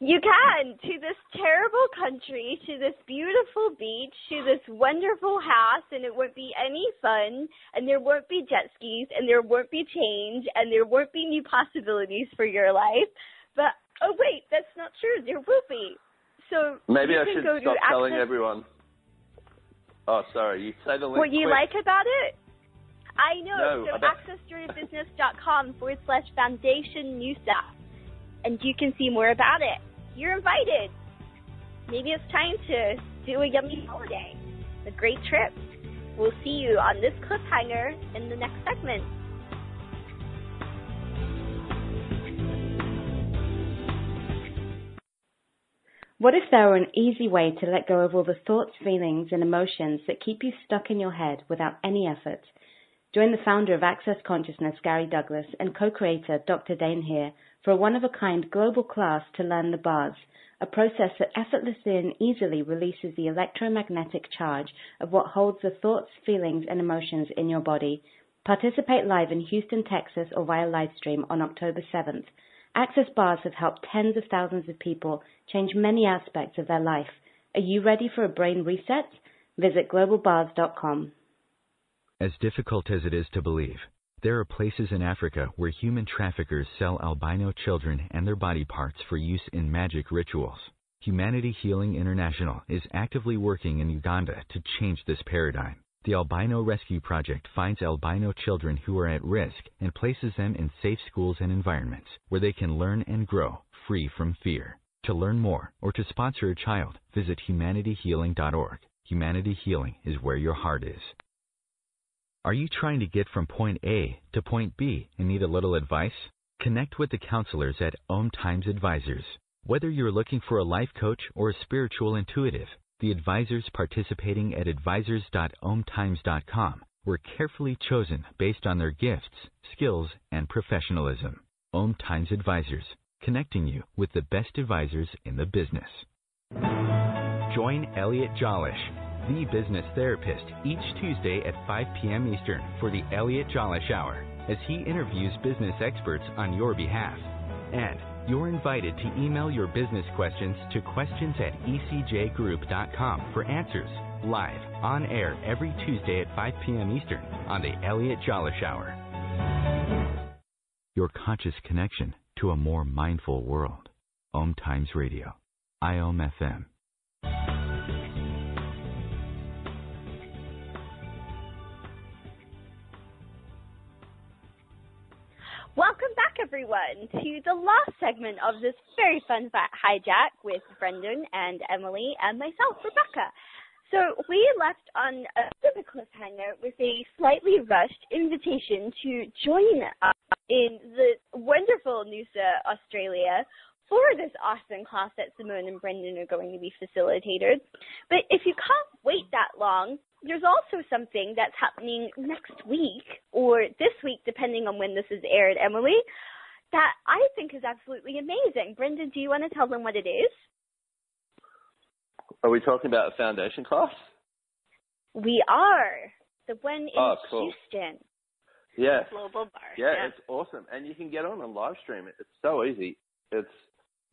You can, to this terrible country, to this beautiful beach, to this wonderful house, and it won't be any fun, and there won't be jet skis, and there won't be change, and there won't be new possibilities for your life. But, oh wait, that's not true. There will be. So maybe I should stop telling everyone. Oh, sorry. You say the link. What you like about it? I know. So accessjoyofbusiness.com/foundation Noosa. And you can see more about it. You're invited. Maybe it's time to do a yummy holiday. A great trip. We'll see you on this cliffhanger in the next segment. What if there were an easy way to let go of all the thoughts, feelings, and emotions that keep you stuck in your head without any effort? Join the founder of Access Consciousness, Gary Douglas, and co-creator, Dr. Dain Heer, for a one-of-a-kind global class to learn the bars, a process that effortlessly and easily releases the electromagnetic charge of what holds the thoughts, feelings, and emotions in your body. Participate live in Houston, Texas, or via live stream on October 7th. Access bars have helped tens of thousands of people change many aspects of their life. Are you ready for a brain reset? Visit GlobalBars.com. As difficult as it is to believe, there are places in Africa where human traffickers sell albino children and their body parts for use in magic rituals. Humanity Healing International is actively working in Uganda to change this paradigm. The Albino Rescue Project finds albino children who are at risk and places them in safe schools and environments where they can learn and grow free from fear. To learn more or to sponsor a child, visit humanityhealing.org. Humanity Healing is where your heart is. Are you trying to get from point A to point B and need a little advice? Connect with the counselors at OM Times Advisors. Whether you're looking for a life coach or a spiritual intuitive, the advisors participating at advisors.omtimes.com were carefully chosen based on their gifts, skills, and professionalism. OM Times Advisors, connecting you with the best advisors in the business. Join Elliot Jolish, the business therapist, each Tuesday at 5 p.m. Eastern for the Elliot Jolish Hour, as he interviews business experts on your behalf. And you're invited to email your business questions to questions@ecjgroup.com for answers, live, on air every Tuesday at 5 p.m. Eastern on the Elliot Jolish Hour. Your conscious connection to a more mindful world. OM Times Radio, IOM FM. Welcome back, everyone, to the last segment of this very fun hijack with Brendon and Emily and myself, Rebecca. So we left on a bit of a cliffhanger with a slightly rushed invitation to join us in the wonderful Noosa, Australia, for this awesome class that Simone and Brendon are going to be facilitated. But if you can't wait that long, there's also something that's happening next week or this week, depending on when this is aired, Emily, that I think is absolutely amazing. Brendon, do you want to tell them what it is? Are we talking about a foundation class? We are. The one in cool. Houston. Yeah. Global Bar. Yeah, it's awesome. And you can get on and live stream it. It's so easy. It's,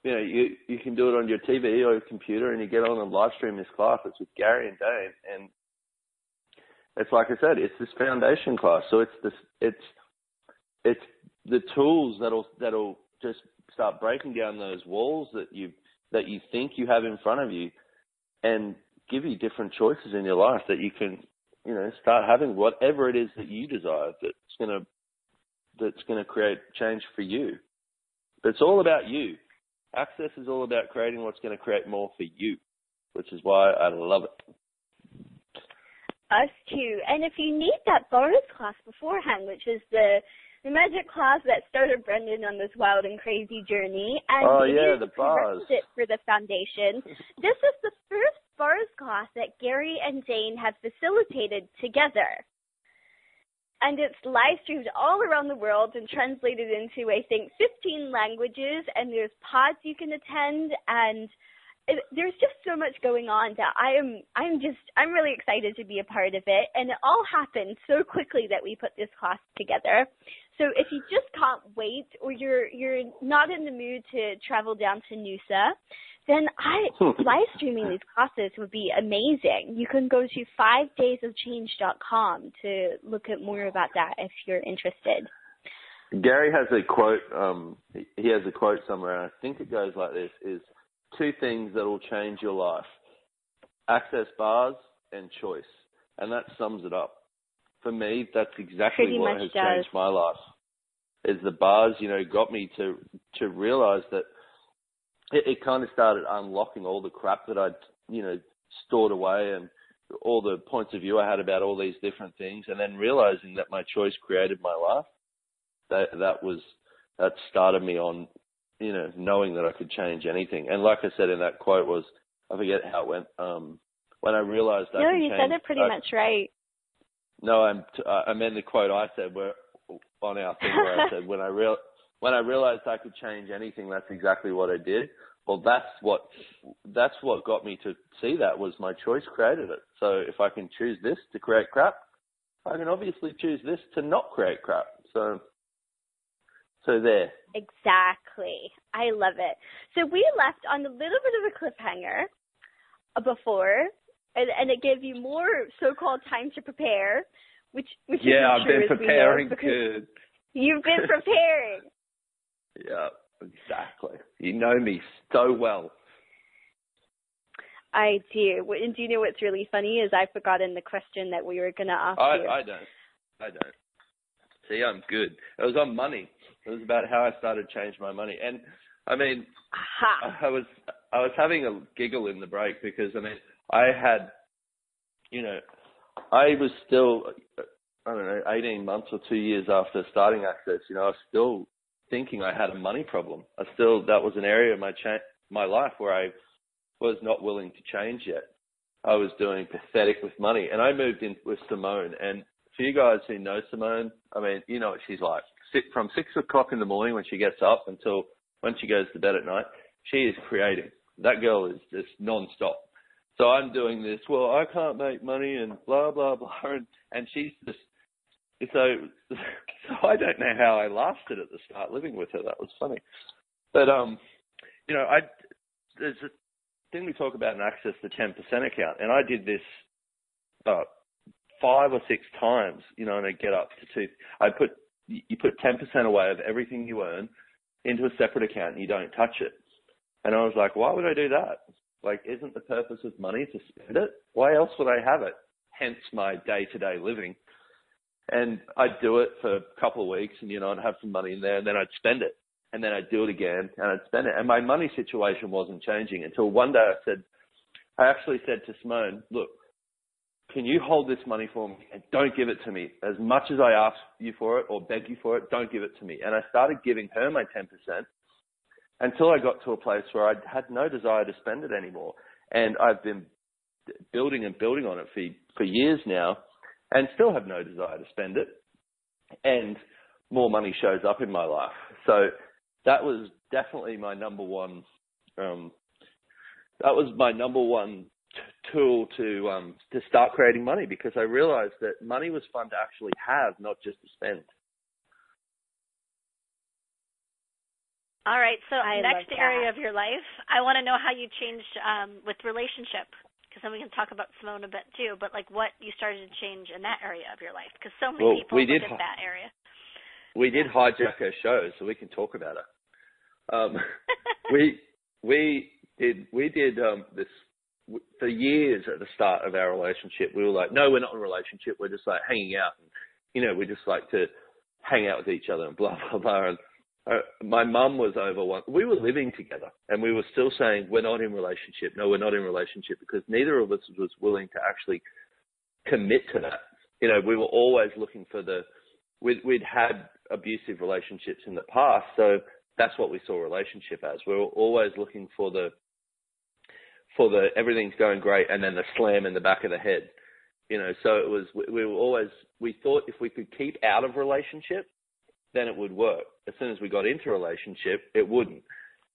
you know, you can do it on your TV or your computer and you get on and live stream this class. It's with Gary and Dain, and it's like I said, it's this foundation class. So it's the tools that'll just start breaking down those walls that you think you have in front of you, and give you different choices in your life that you can, you know, start having whatever it is that you desire that's gonna create change for you. But it's all about you. Access is all about creating what's going to create more for you, which is why I love it. Us too. And if you need that bonus class beforehand, which is the magic class that started Brendon on this wild and crazy journey, and the prerequisite for the foundation, this is the first bars class that Gary and Dain have facilitated together. And it's live streamed all around the world and translated into, I think, 15 languages, and there's pods you can attend, and there's just so much going on that I'm really excited to be a part of it. And it all happened so quickly that we put this class together. So if you just can't wait, or you're not in the mood to travel down to Noosa, then live streaming these classes would be amazing. You can go to 5daysofchange.com to look at more about that if you're interested. Gary has a quote. He has a quote somewhere, and I think it goes like this: "Is two things that will change your life: access bars and choice." And that sums it up. For me, that's exactly what has changed my life. Is the bars, you know, got me to realize that. It kind of started unlocking all the crap that I'd, you know, stored away, and all the points of view I had about all these different things, and then realizing that my choice created my life. That started me on, you know, knowing that I could change anything. And like I said in that quote was, I forget how it went. When I realized that. No, you said it pretty much right. No, I meant the quote I said where I said when I realized I could change anything, that's exactly what I did. Well, that's what got me to see that was my choice created it. So if I can choose this to create crap, I can obviously choose this to not create crap. So there. Exactly. I love it. So we left on a little bit of a cliffhanger before, and it gave you more so-called time to prepare, which yeah, I've been preparing good. You've been preparing. Yeah, exactly. You know me so well. I do. And do you know what's really funny is I've forgotten the question that we were going to ask you. I don't. See, I'm good. It was on money. It was about how I started to change my money. And, I mean, I was having a giggle in the break because, I mean, I had, you know, I was still, I don't know, 18 months or 2 years after starting Access, you know, I was still thinking I had a money problem. That was an area of my life where I was not willing to change yet. I was doing pathetic with money, and I moved in with Simone. And for you guys who know Simone, I mean, you know what she's like. From 6 o'clock in the morning when she gets up until when she goes to bed at night, she is creating. That girl is just nonstop. So I'm doing this. Well, I can't make money and blah blah blah, and she's just. So I don't know how I lasted at the start living with her. That was funny. But, you know, there's a thing we talk about in Access, the 10% account. And I did this 5 or 6 times, you know, and I'd get up to 2. You put 10% away of everything you earn into a separate account and you don't touch it. And I was like, why would I do that? Like, isn't the purpose of money to spend it? Why else would I have it? Hence my day-to-day living. And I'd do it for a couple of weeks and, you know, I'd have some money in there and then I'd spend it. And then I'd do it again and I'd spend it. And my money situation wasn't changing until one day I actually said to Simone, look, can you hold this money for me and don't give it to me? As much as I ask you for it or beg you for it, don't give it to me. And I started giving her my 10% until I got to a place where I had no desire to spend it anymore. And I've been building and building on it for years now and still have no desire to spend it. And more money shows up in my life. So that was definitely my number one, tool to start creating money, because I realized that money was fun to actually have, not just to spend. All right, so next area of your life, I want to know how you changed with relationship, because then we can talk about Simone a bit too, but like what you started to change in that area of your life, because so many people look at that area. We did hijack her show, so we can talk about it. We did this for years at the start of our relationship. We were like, no, we're not in a relationship. We're just like hanging out. And, you know, we just like to hang out with each other and blah, blah, blah. And my mum was over once. We were living together and we were still saying, we're not in relationship. No, we're not in relationship, because neither of us was willing to actually commit to that. You know, we were always looking for we'd had abusive relationships in the past. So that's what we saw relationship as. We were always looking for the everything's going great and then the slam in the back of the head, you know. So it was, we thought if we could keep out of relationship, then it would work. As soon as we got into relationship, it wouldn't.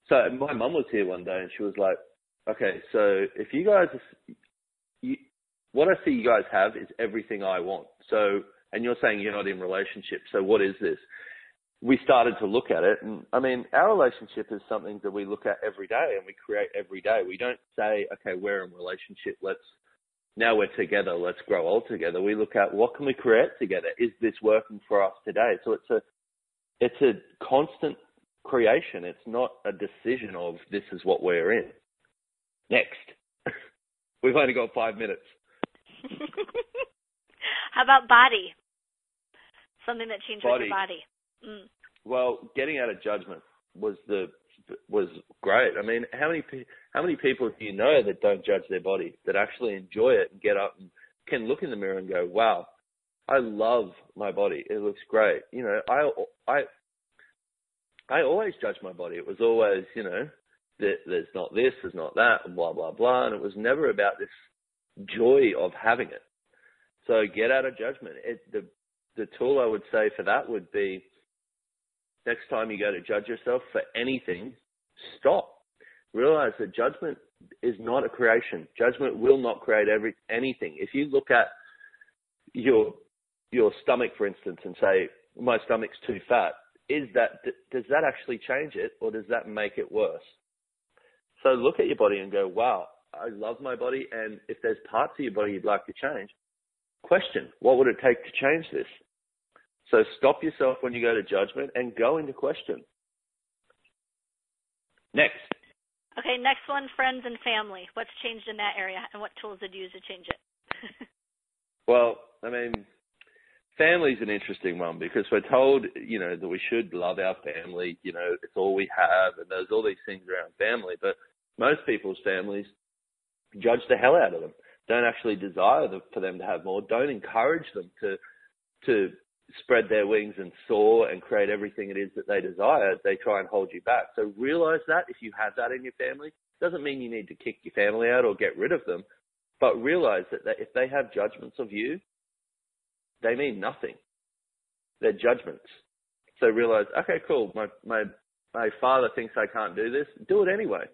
So my mum was here one day and she was like, okay, so if you guys, what I see you guys have is everything I want. So, and you're saying you're not in relationship. So what is this? We started to look at it. And I mean, our relationship is something that we look at every day and we create every day. We don't say, okay, we're in relationship. Now we're together. Let's grow old together. We look at what can we create together? Is this working for us today? So it's a constant creation. It's not a decision of this is what we're in. Next. We've only got 5 minutes. How about body? Something that changed with your body. Mm. Well, getting out of judgment was great. I mean, how many people do you know that don't judge their body, that actually enjoy it and get up and can look in the mirror and go, wow, I love my body. It looks great. You know, I always judge my body. It was always, you know, there's not this, there's not that, and blah, blah, blah. And it was never about this joy of having it. So get out of judgment. The tool I would say for that would be, next time you go to judge yourself for anything, stop. Realize that judgment is not a creation. Judgment will not create anything. If you look at your stomach, for instance, and say, my stomach's too fat, does that actually change it, or does that make it worse? So look at your body and go, wow, I love my body, and if there's parts of your body you'd like to change, question, what would it take to change this? So stop yourself when you go to judgment and go into question. Next. Okay, next one, friends and family. What's changed in that area and what tools did you use to change it? Well, I mean, family's an interesting one because we're told, you know, that we should love our family. You know, it's all we have and there's all these things around family. But most people's families judge the hell out of them. Don't actually desire for them to have more. Don't encourage them to spread their wings and soar and create everything it is that they desire. They try and hold you back. So realize that if you have that in your family, doesn't mean you need to kick your family out or get rid of them, but realize that if they have judgments of you, they mean nothing. They're judgments. So realize, okay, cool. My father thinks I can't do this. Do it anyway.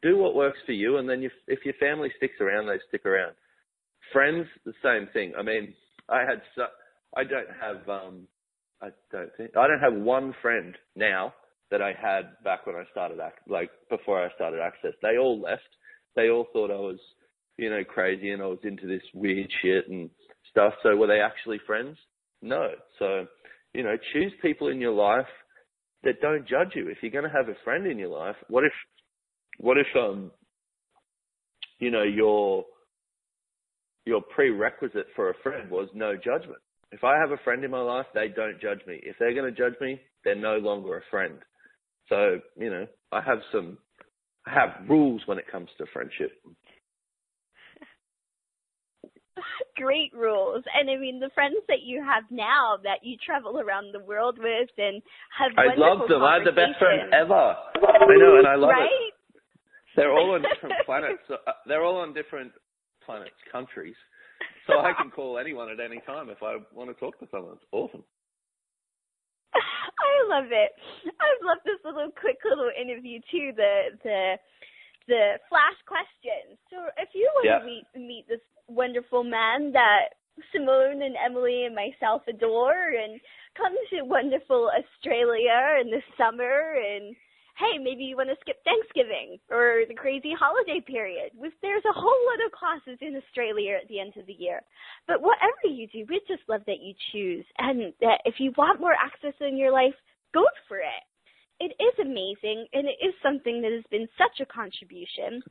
Do what works for you. And then if your family sticks around, they stick around. Friends, the same thing. I mean, I don't have one friend now that I had back when I started, before I started Access. They all left. They all thought I was, you know, crazy and I was into this weird shit and stuff. So were they actually friends? No. So, you know, choose people in your life that don't judge you. If you're going to have a friend in your life, what if you know, your prerequisite for a friend was no judgment? If I have a friend in my life, they don't judge me. If they're going to judge me, they're no longer a friend. So, you know, I have rules when it comes to friendship. Great rules. And I mean, the friends that you have now that you travel around the world with and have wonderful conversations. I love them. I had the best friend ever. I know, and I love it. They're all on different planets. They're all on different planets, countries. So I can call anyone at any time if I want to talk to someone. It's awesome. I love it. I love this little quick little interview too, the flash questions. So if you want to meet this wonderful man that Simone and Emily and myself adore and come to wonderful Australia in the summer and, hey, maybe you want to skip Thanksgiving or the crazy holiday period. There's a whole lot of classes in Australia at the end of the year. But whatever you do, we just love that you choose. And that if you want more access in your life, go for it. It is amazing, and it is something that has been such a contribution.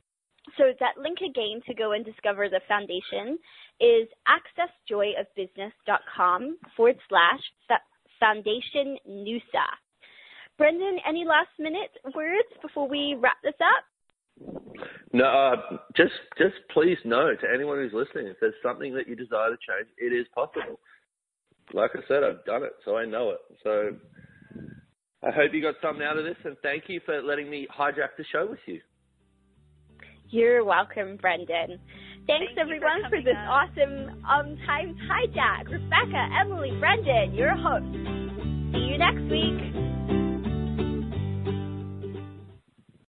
So that link again to go and discover the foundation is accessjoyofbusiness.com/foundation Noosa. Brendon, any last-minute words before we wrap this up? No, just please know to anyone who's listening, if there's something that you desire to change, it is possible. Like I said, I've done it, so I know it. So I hope you got something out of this, and thank you for letting me hijack the show with you. You're welcome, Brendon. Thanks, everyone, for this awesome Times Hijack. Rebecca, Emily, Brendon, your host. See you next week.